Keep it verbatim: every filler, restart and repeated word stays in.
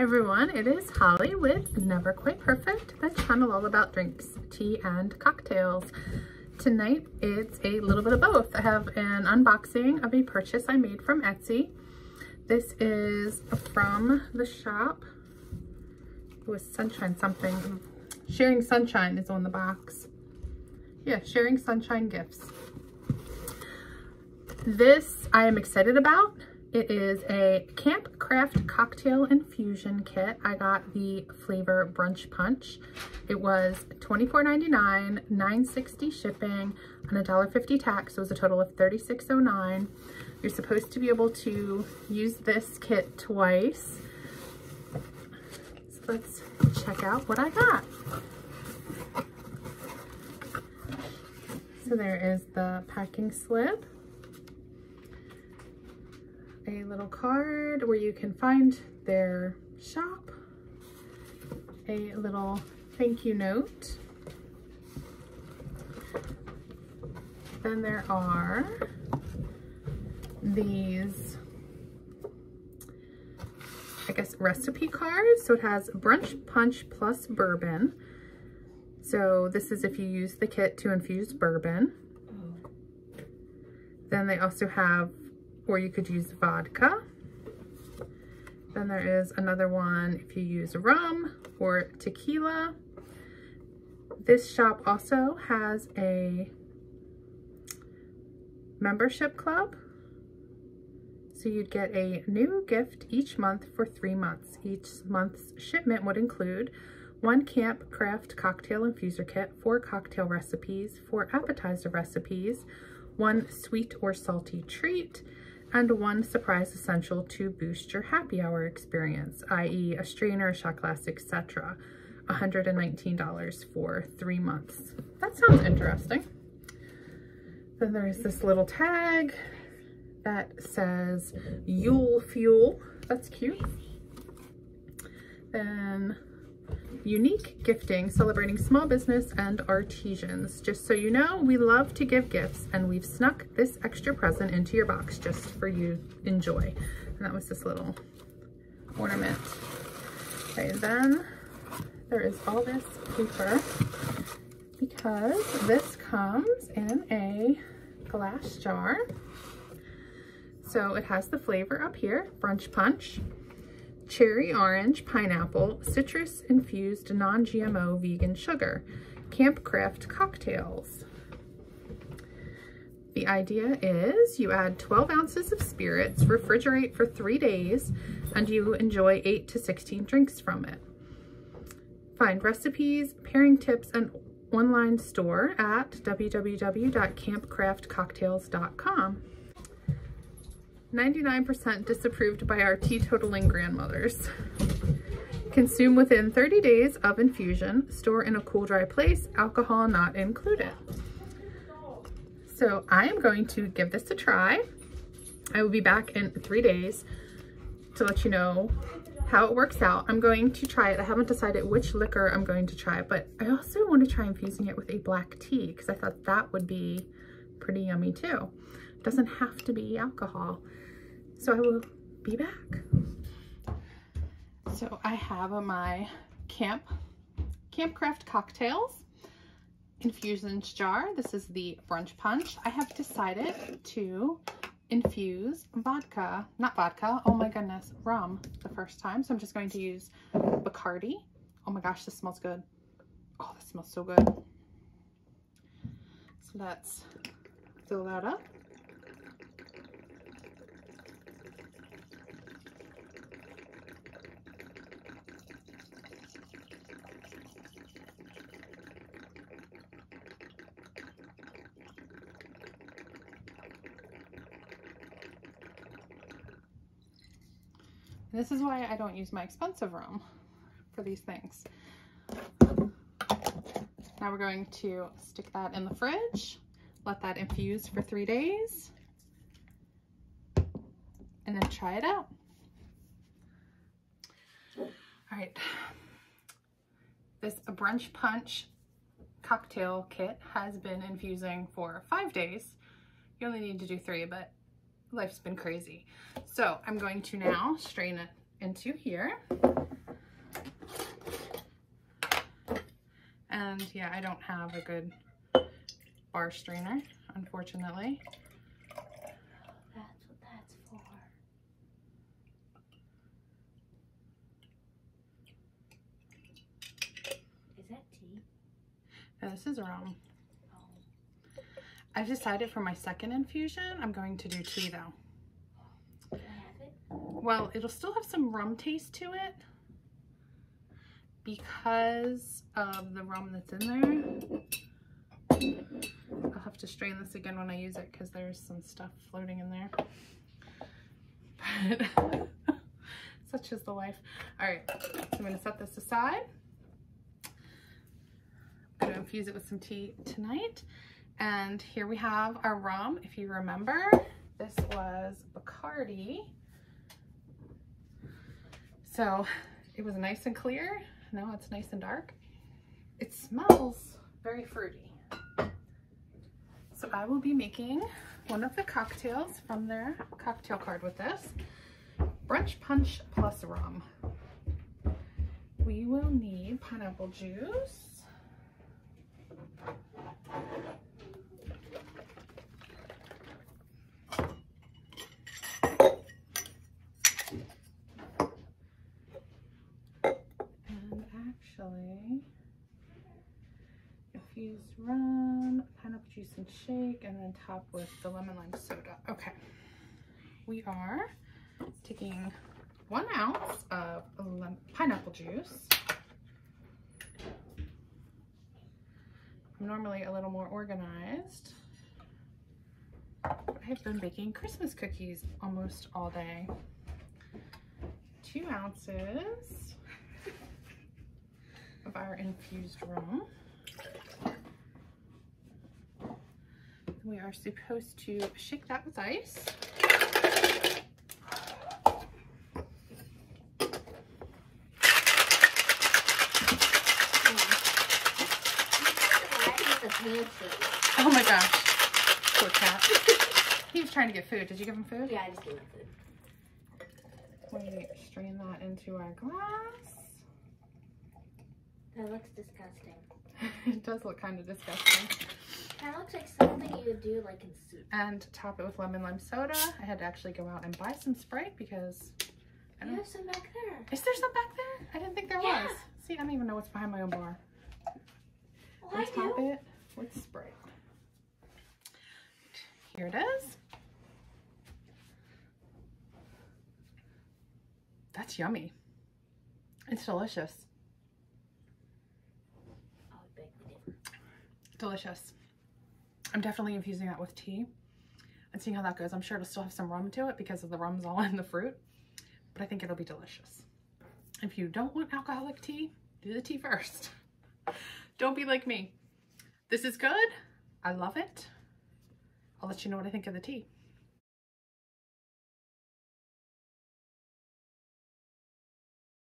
everyone, it is Holly with Never Quite Perfect, the channel all about drinks, tea, and cocktails. Tonight it's a little bit of both. I have an unboxing of a purchase I made from Etsy. This is from the shop. It was Sunshine something. Sharing Sunshine is on the box. Yeah, Sharing Sunshine Gifts. This I am excited about. It is a Camp Craft Cocktail Infusion Kit. I got the Flavor Brunch Punch. It was twenty-four ninety-nine, nine sixty shipping, and one dollar and fifty cents tax, so it was a total of thirty-six oh nine. You're supposed to be able to use this kit twice. So let's check out what I got. So there is the packing slip. A little card where you can find their shop, a little thank you note. Then there are these, I guess, recipe cards. So it has brunch punch plus bourbon. So this is if you use the kit to infuse bourbon. Then they also have, or you could use vodka. Then there is another one if you use rum or tequila. This shop also has a membership club. So you'd get a new gift each month for three months. Each month's shipment would include one Camp Craft Cocktail Infuser Kit, four cocktail recipes, four appetizer recipes, one sweet or salty treat, and one surprise essential to boost your happy hour experience, that is a strainer, a shot glass, et cetera. one hundred nineteen dollars for three months. That sounds interesting. Then there's this little tag that says Yule Fuel. That's cute. Then unique gifting, celebrating small business and artisans. Just so you know, we love to give gifts, and we've snuck this extra present into your box just for you to enjoy. And that was this little ornament. Okay, then there is all this paper, because this comes in a glass jar. So it has the flavor up here, brunch punch. Cherry orange, pineapple, citrus infused non-G M O vegan sugar, Camp Craft cocktails. The idea is you add twelve ounces of spirits, refrigerate for three days, and you enjoy eight to sixteen drinks from it. Find recipes, pairing tips, and online store at w w w dot camp craft cocktails dot com. ninety-nine percent disapproved by our teetotaling grandmothers. Consume within thirty days of infusion. Store in a cool, dry place. Alcohol not included. So I am going to give this a try. I will be back in three days to let you know how it works out. I'm going to try it. I haven't decided which liquor I'm going to try, but I also want to try infusing it with a black tea because I thought that would be pretty yummy too. Doesn't have to be alcohol. So I will be back. So I have my Camp Camp Craft Cocktails Infusions jar. This is the brunch punch. I have decided to infuse vodka, not vodka, oh my goodness, rum the first time. So I'm just going to use Bacardi. Oh my gosh, this smells good. Oh, this smells so good. So let's fill that up. This is why I don't use my expensive rum for these things. Now we're going to stick that in the fridge, let that infuse for three days, and then try it out. All right, this brunch punch cocktail kit has been infusing for five days. You only need to do three, but life's been crazy. So I'm going to now strain it into here. And yeah, I don't have a good bar strainer, unfortunately. That's what that's for. Is that tea? No, this is rum. Oh. I've decided for my second infusion, I'm going to do tea though. Can I have it? Well, it'll still have some rum taste to it, because of the rum that's in there. I'll have to strain this again when I use it because there's some stuff floating in there. But such is the life. All right, so I'm gonna set this aside. I'm gonna infuse it with some tea tonight. And here we have our rum. If you remember, this was Bacardi. So it was nice and clear. Now it's nice and dark. It smells very fruity. So I will be making one of the cocktails from their cocktail card with this. Brunch punch plus rum. We will need pineapple juice. Infuse rum, pineapple juice and shake, and then top with the lemon lime soda. Okay, we are taking one ounce of pineapple juice. I'm normally a little more organized, but I have been baking Christmas cookies almost all day. Two ounces of our infused rum. We are supposed to shake that with ice. Oh my gosh, poor cat. He was trying to get food. Did you give him food? Yeah, I just gave him food. We strain that into our glass. That looks disgusting. It does look kind of disgusting. That looks like something you would do like in soup. And top it with lemon lime soda. I had to actually go out and buy some Sprite because... I don't... You have some back there. Is there some back there? I didn't think there yeah. was. See, I don't even know what's behind my own bar. Well, Let's I do. top it with Sprite. Here it is. That's yummy. It's delicious. Delicious. I'm definitely infusing that with tea and seeing how that goes. I'm sure it'll still have some rum to it because of the rum's all in the fruit, but I think it'll be delicious. If you don't want alcoholic tea, do the tea first. Don't be like me. This is good. I love it. I'll let you know what I think of the tea.